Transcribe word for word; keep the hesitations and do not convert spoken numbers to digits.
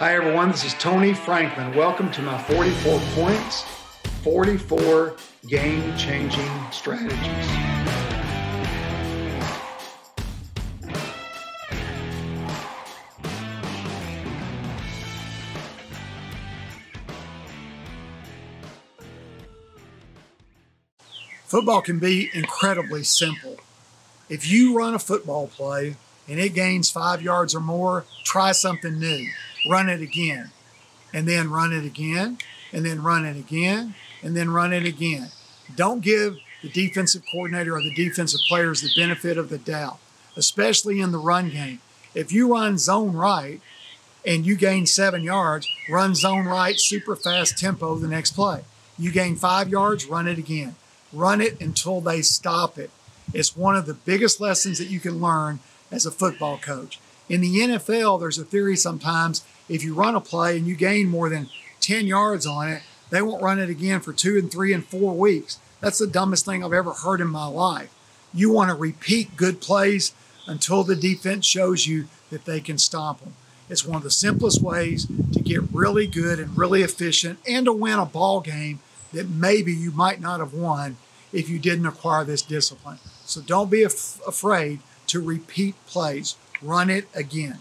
Hi everyone, this is Tony Franklin. Welcome to my forty-four points, forty-four game-changing strategies. Football can be incredibly simple. If you run a football play and it gains five yards or more, try something new. Run it again, and then run it again, and then run it again, and then run it again. Don't give the defensive coordinator or the defensive players the benefit of the doubt, especially in the run game. If you run zone right and you gain seven yards, run zone right, super fast tempo the next play. You gain five yards, run it again. Run it until they stop it. It's one of the biggest lessons that you can learn as a football coach. In the N F L, there's a theory sometimes if you run a play and you gain more than ten yards on it, they won't run it again for two and three and four weeks. That's the dumbest thing I've ever heard in my life. You want to repeat good plays until the defense shows you that they can stop them. It's one of the simplest ways to get really good and really efficient and to win a ball game that maybe you might not have won if you didn't acquire this discipline. So don't be af- afraid to repeat plays. Run it again.